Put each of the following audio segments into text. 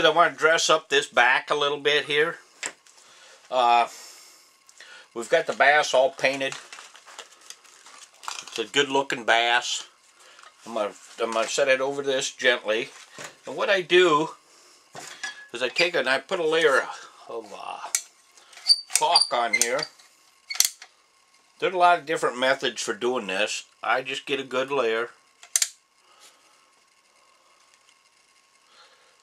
I want to dress up this back a little bit here. We've got the bass all painted. It's a good looking bass. I'm gonna set it over this gently. And what I do is I take it and I put a layer of caulk on here. There's a lot of different methods for doing this. I just get a good layer.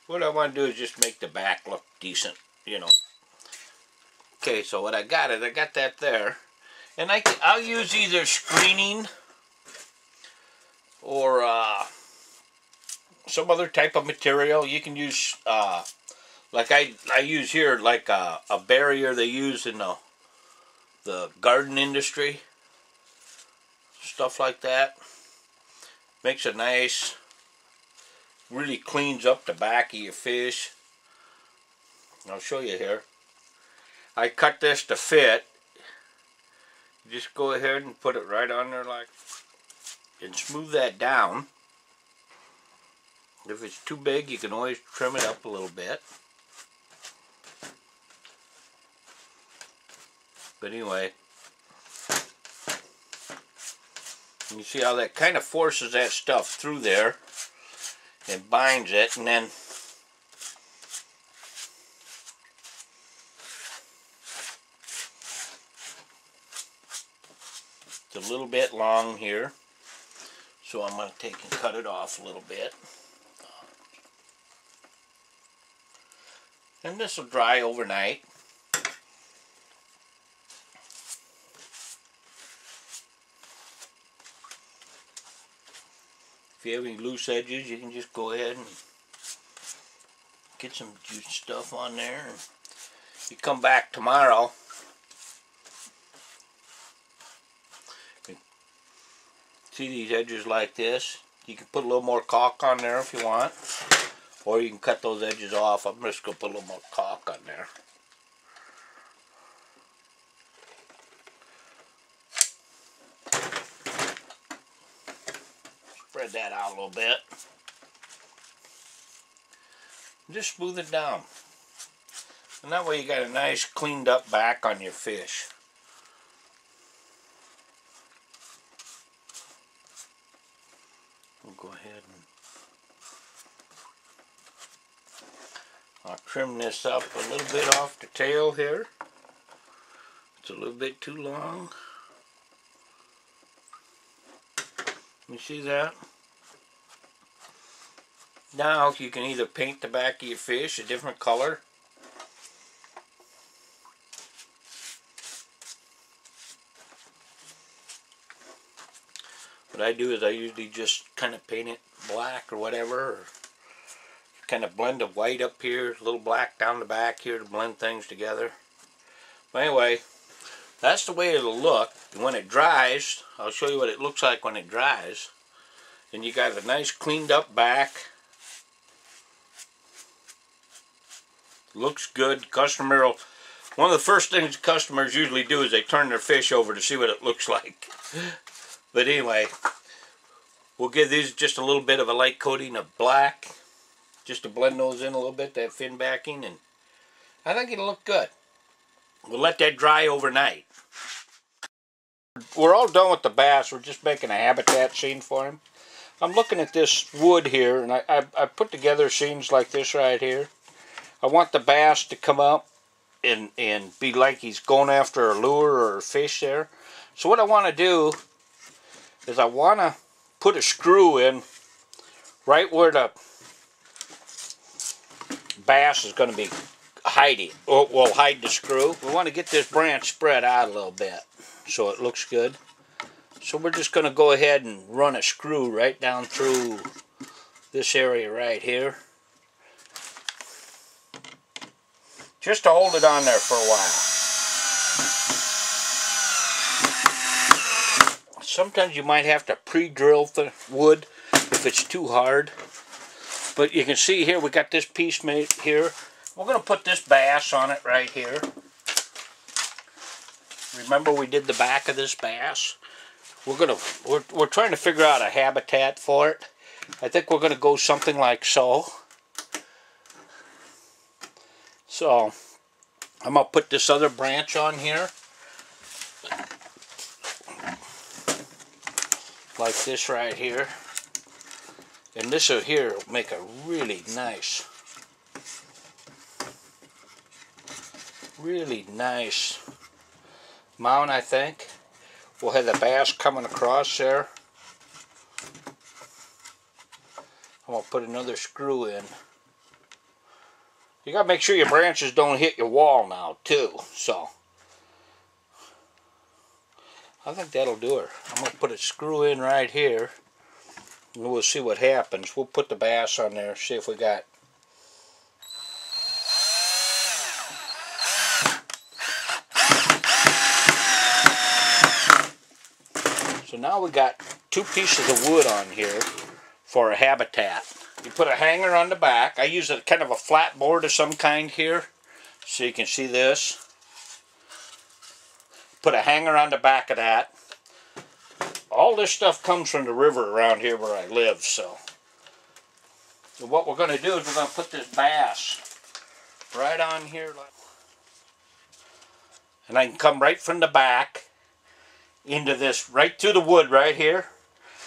What I want to do is just make the back look decent, you know. Okay, so what I got that there. And I'll use either screening or some other type of material. You can use, like I use here, like a barrier they use in the garden industry. Stuff like that. Makes a nice... really cleans up the back of your fish. I'll show you here. I cut this to fit. Just go ahead and put it right on there like, and smooth that down. If it's too big, you can always trim it up a little bit. But anyway, you see how that kind of forces that stuff through there. It binds it, and then it's a little bit long here, so I'm going to take and cut it off a little bit. And this will dry overnight. If you have any loose edges, you can just go ahead and get some juice stuff on there. You come back tomorrow and see these edges like this. You can put a little more caulk on there if you want, or you can cut those edges off. I'm just gonna put a little more caulk on there. Spread that out a little bit. Just smooth it down. And that way you got a nice cleaned up back on your fish. We'll go ahead and I'll trim this up a little bit off the tail here. It's a little bit too long. You see that? Now you can either paint the back of your fish a different color. What I do is I usually just kind of paint it black or whatever. Or kind of blend the white up here, a little black down the back here to blend things together. But anyway, that's the way it'll look. And when it dries, I'll show you what it looks like when it dries. And you got a nice cleaned up back. Looks good. One of the first things customers usually do is they turn their fish over to see what it looks like. But anyway, we'll give these just a little bit of a light coating of black, just to blend those in a little bit, that fin backing, and I think it'll look good. We'll let that dry overnight. We're all done with the bass. We're just making a habitat scene for him. I'm looking at this wood here, and I put together scenes like this right here. I want the bass to come up and be like he's going after a lure or a fish there. So what I want to do is I want to put a screw in right where the bass is going to be hiding. We'll hide the screw. We want to get this branch spread out a little bit so it looks good. So we're just going to go ahead and run a screw right down through this area right here, just to hold it on there for a while. Sometimes you might have to pre-drill the wood if it's too hard. But you can see here, we got this piece made here. We're going to put this bass on it right here. Remember we did the back of this bass? We're trying to figure out a habitat for it. I think we're going to go something like so. So I'm going to put this other branch on here, like this right here, and this here will make a really nice mound, I think. We'll have the bass coming across there. I'm going to put another screw in. You got to make sure your branches don't hit your wall now, too. So, I think that'll do it. I'm going to put a screw in right here, and we'll see what happens. We'll put the bass on there, see if we got... So now we got two pieces of wood on here for a habitat. You put a hanger on the back. I use a kind of a flat board of some kind here, so you can see this. Put a hanger on the back of that. All this stuff comes from the river around here where I live, so. So what we're going to do is we're going to put this bass right on here. And I can come right from the back into this, right through the wood right here.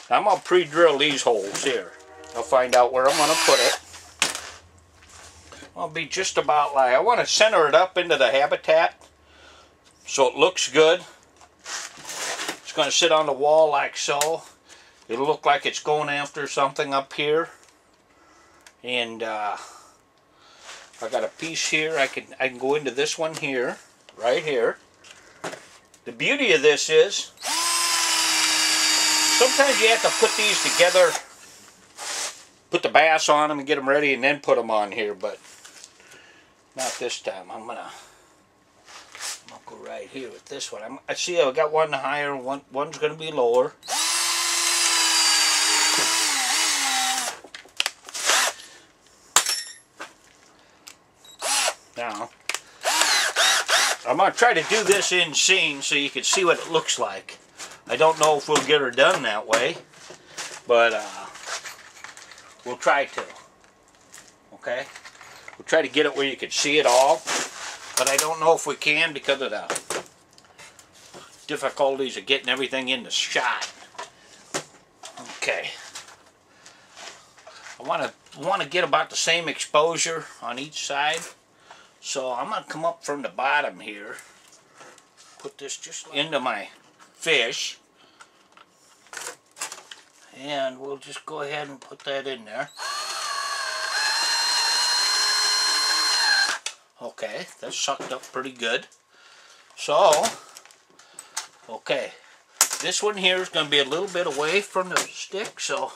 I'm going to pre-drill these holes here. I'll find out where I'm going to put it. I'll be just about like, I want to center it up into the habitat so it looks good. It's going to sit on the wall like so. It'll look like it's going after something up here. And I got a piece here. I can go into this one here, right here. The beauty of this is sometimes you have to put these together, put the bass on them and get them ready and then put them on here, but not this time. I'm gonna go right here with this one. I see I've got one higher, one's gonna be lower. Now I'm gonna try to do this in scene so you can see what it looks like. I don't know if we'll get her done that way, but we'll try to. Okay? We'll try to get it where you can see it all, but I don't know if we can because of the difficulties of getting everything in the shot. Okay. I want to get about the same exposure on each side, so I'm going to come up from the bottom here, put this just into my fish, and we'll just go ahead and put that in there. Okay, that sucked up pretty good. So, okay, this one here is going to be a little bit away from the stick, so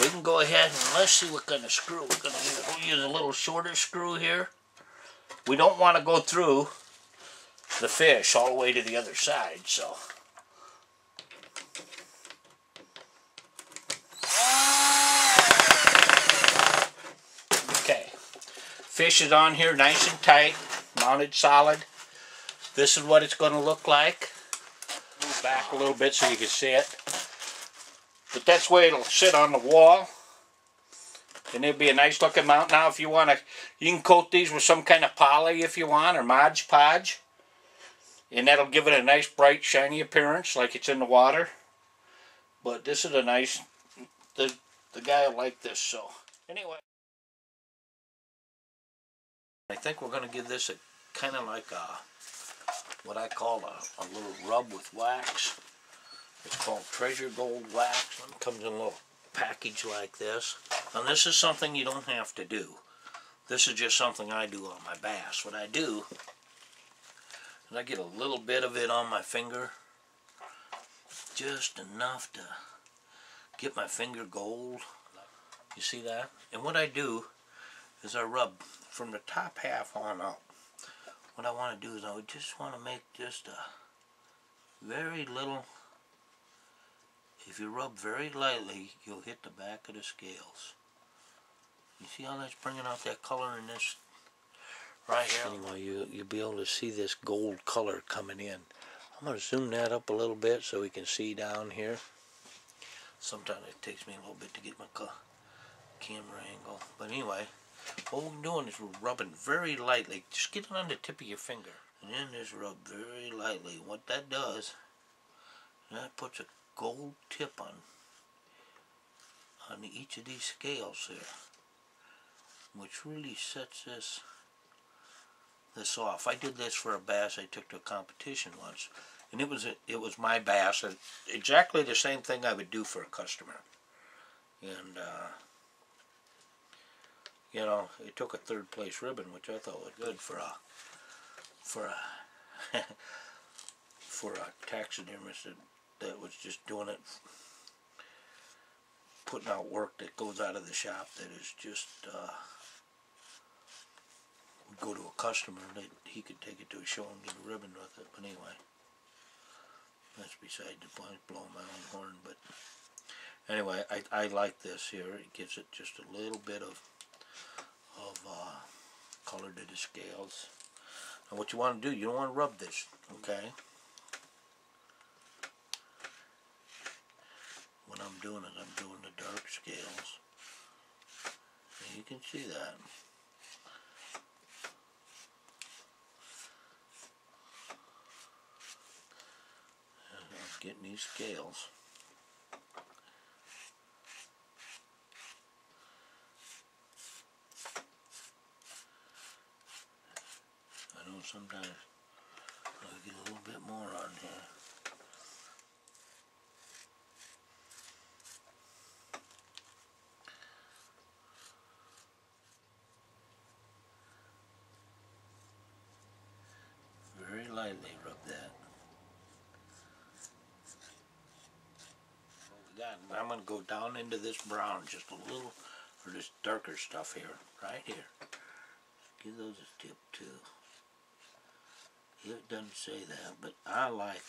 we can go ahead and let's see what kind of screw we're going to use. We'll use a little shorter screw here. We don't want to go through the fish all the way to the other side, so. Okay, fish is on here nice and tight, mounted solid. This is what it's going to look like. Move back a little bit so you can see it. But that's where it'll sit on the wall. And it'll be a nice looking mount. Now if you want to, you can coat these with some kind of poly if you want, or Mod Podge. And that'll give it a nice, bright, shiny appearance, like it's in the water. But this is a nice... The guy will like this, so... Anyway. I think we're going to give this a kind of like a... what I call a little rub with wax. It's called Treasure Gold Wax. It comes in a little package like this. And this is something you don't have to do. This is just something I do on my bass. What I do... and I get a little bit of it on my finger, just enough to get my finger gold. You see that? And what I do is I rub from the top half on up. What I want to do is I just want to make just a very little, if you rub very lightly, you'll hit the back of the scales. You see how that's bringing out that color in this? Right here. Anyway, you'll be able to see this gold color coming in. I'm going to zoom that up a little bit so we can see down here. Sometimes it takes me a little bit to get my camera angle. But anyway, All I'm doing is we're rubbing very lightly. Just get it on the tip of your finger. And then just rub very lightly. What that does, that puts a gold tip on each of these scales here, which really sets this off. I did this for a bass I took to a competition once, and it was my bass, and exactly the same thing I would do for a customer. And you know, it took a third place ribbon, which I thought was good for a taxidermist that was just doing it, putting out work that goes out of the shop, that is just would go to a customer that he could take it to a show and get a ribbon with it. But anyway, that's beside the point, blowing my own horn. But anyway, I like this here. It gives it just a little bit of color to the scales. And what you want to do, you don't want to rub this, okay? What I'm doing is I'm doing the dark scales. And you can see that. And I'm getting these scales. Sometimes I'll get a little bit more on here. Very lightly rub that. I'm going to go down into this brown just a little, or this darker stuff here, right here. Give those a tip too. It doesn't say that, but I like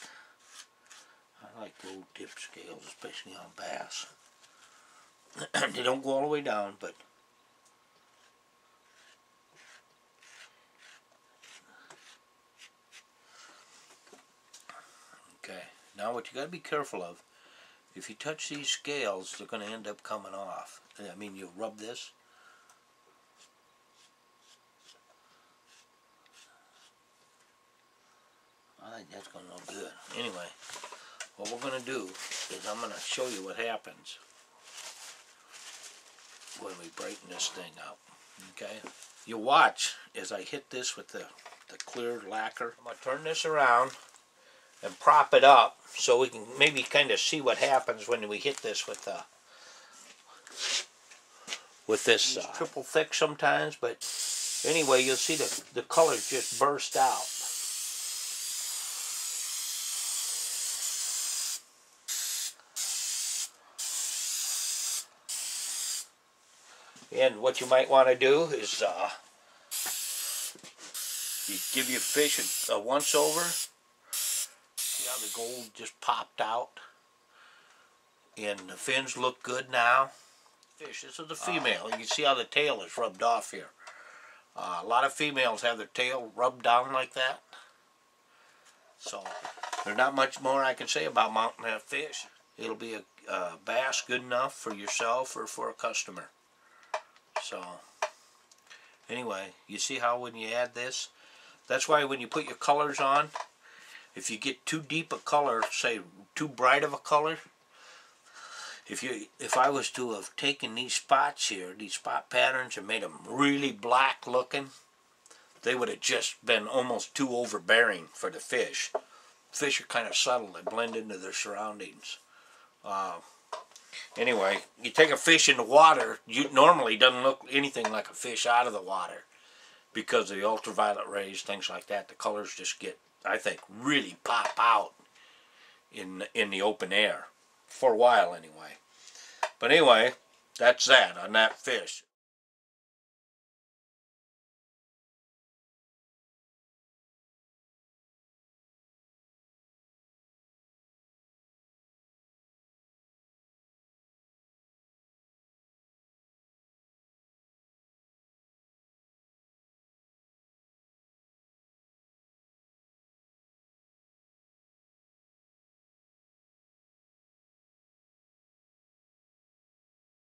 gold tip scales, especially on bass. They don't go all the way down, but okay. Now what you got to be careful of, if you touch these scales, they're going to end up coming off. I mean, you rub this. I think that's going to look good. Anyway, what we're going to do is I'm going to show you what happens when we brighten this thing up. Okay? You watch as I hit this with the clear lacquer. I'm going to turn this around and prop it up so we can maybe kind of see what happens when we hit this with this triple thick sometimes. But anyway, you'll see the colors just burst out. And what you might want to do is you give your fish a once over. See how the gold just popped out, and the fins look good now. Fish, this is a female. You can see how the tail is rubbed off here. A lot of females have their tail rubbed down like that. So there's not much more I can say about mounting that fish. It'll be a bass good enough for yourself or for a customer. So, anyway, you see how when you add this, that's why when you put your colors on, if you get too deep a color, say too bright of a color, if I was to have taken these spots here, these spot patterns, and made them really black looking, they would have just been almost too overbearing for the fish. Fish are kind of subtle, they blend into their surroundings. Anyway, you take a fish in the water, you normally doesn't look anything like a fish out of the water because of the ultraviolet rays, things like that. The colors just get, I think, really pop out in the open air for a while anyway. But anyway, that's that on that fish.